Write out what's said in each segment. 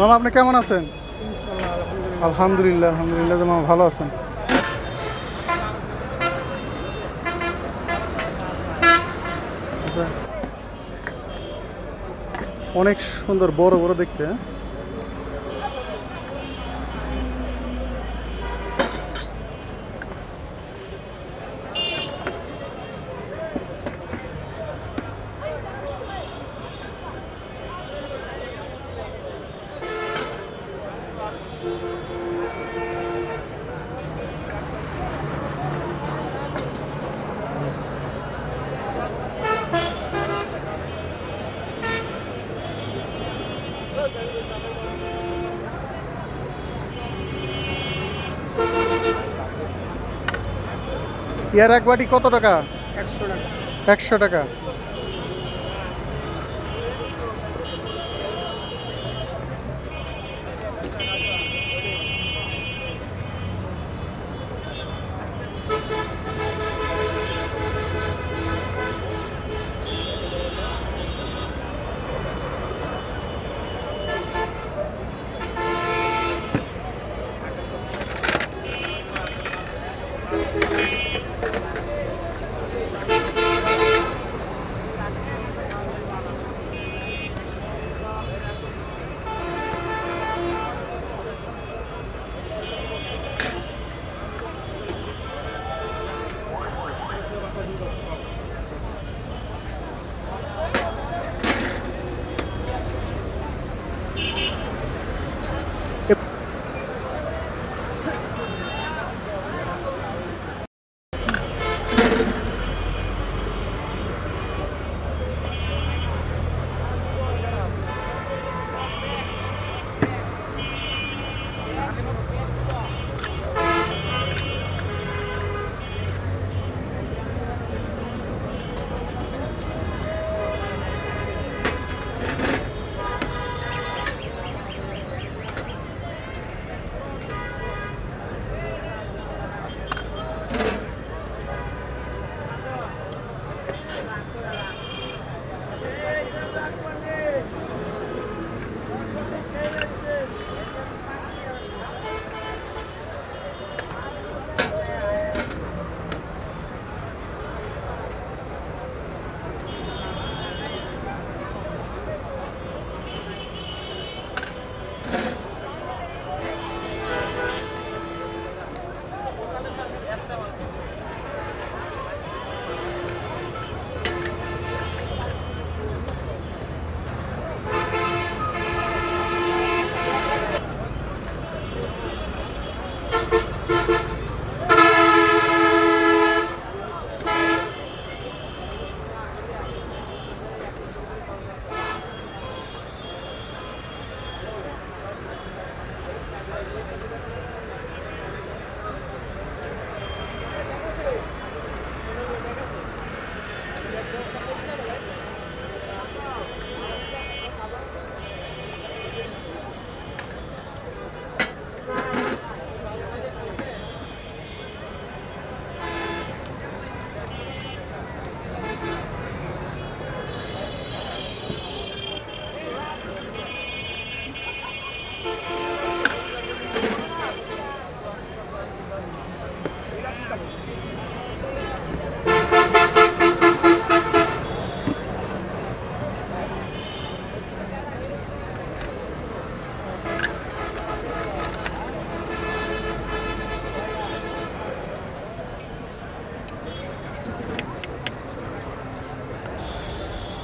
মামা আপনি কেমন আছেন? ইনশাআল্লাহ আলহামদুলিল্লাহ আলহামদুলিল্লাহ মামা ভালো আছেন। অনেক সুন্দর বড় বড় দেখতে। ইয়ার এক বাটি কত টাকা? 100 টাকা।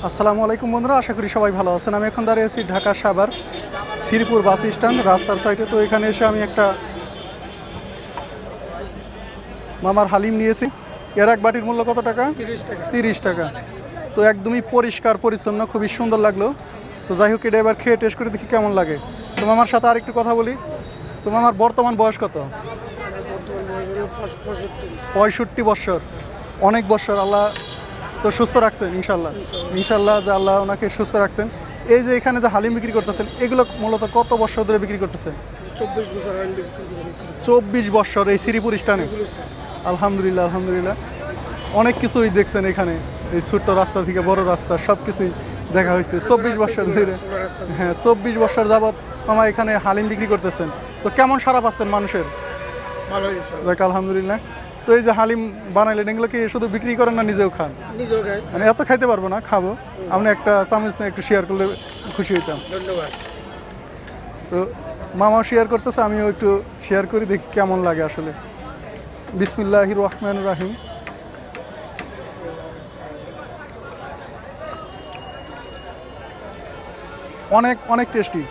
আসসালামু আলাইকুম বন্ধুরা, আশা করি সবাই ভালো আছেন। আমি এখন দাঁড়িয়ে আছি ঢাকা সাভার শিরিপুর বাস স্ট্যান্ড রাস্তার সাইডে। তো এখানে এসে আমি একটা মামার হালিম নিয়েছি। এর এক বাটির মূল্য কত টাকা? 30 টাকা। তো একদমই পরিষ্কার পরিচ্ছন্ন, খুবই সুন্দর লাগলো। তো যাই হোক, এটা এবার খেয়ে টেস্ট করে দেখি কেমন লাগে। তো মামার সাথে আর একটু কথা বলি। তো মামার বর্তমান বয়স কত? 65 বছর। অনেক বছর আল্লাহ তো সুস্থ রাখছেন ইনশাল্লাহ। যে আল্লাহ ওনাকে সুস্থ রাখছেন। এই যে এখানে যে হালিম বিক্রি করতেছেন, এগুলো মূলত কত বছর ধরে বিক্রি করতেছেন? 24 বছর এই শ্রীপুর স্টানে। আলহামদুলিল্লাহ আলহামদুলিল্লাহ, অনেক কিছুই দেখছেন এখানে। এই ছোট্ট রাস্তা থেকে বড় রাস্তা সব কিছুই দেখা হয়েছে। 24 বছর ধরে, হ্যাঁ 24 বছর যাবৎ মামা এখানে হালিম বিক্রি করতেছেন, তো কেমন সাড়া পাচ্ছেন মানুষের? ভালো ইনশাআল্লাহ, আলহামদুলিল্লাহ। তো এই যে হালিম বানাইলেন, এগুলো কি শুধু বিক্রি করেন না নিজেও খান? নিজেও খাই, মানে এত খাইতে পারবো না, খাবো। আপনি একটা চামচ নিয়ে একটু শেয়ার করলে খুশি হইতাম। ধন্যবাদ। তো মামাও শেয়ার করতেছে, আমিও একটু শেয়ার করি, দেখি কেমন লাগে আসলে। বিসমিল্লাহির রহমানির রহিম। অনেক অনেক টেস্টি,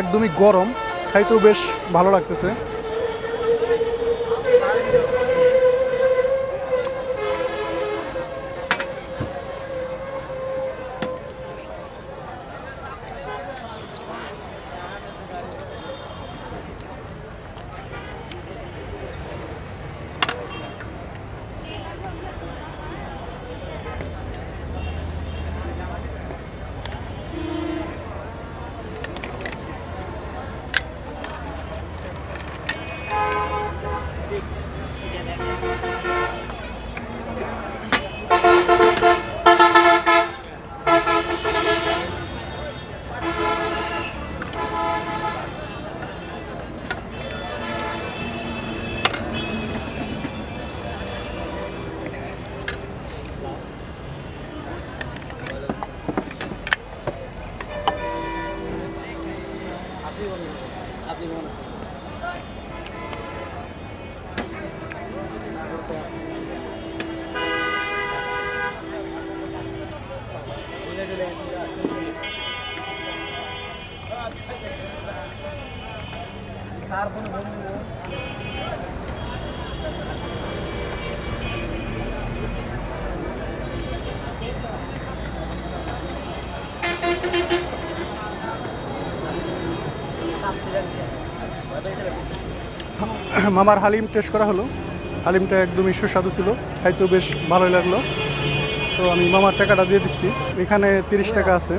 একদমই গরম, খাইতেও বেশ ভালো লাগতেছে। মামার হালিম টেস্ট করা হলো, হালিমটা একদমই সুস্বাদু ছিল, খাইতেও বেশ ভালোই লাগলো। তো আমি মামার টাকাটা দিয়ে দিচ্ছি, এখানে ৩০ টাকা আছে।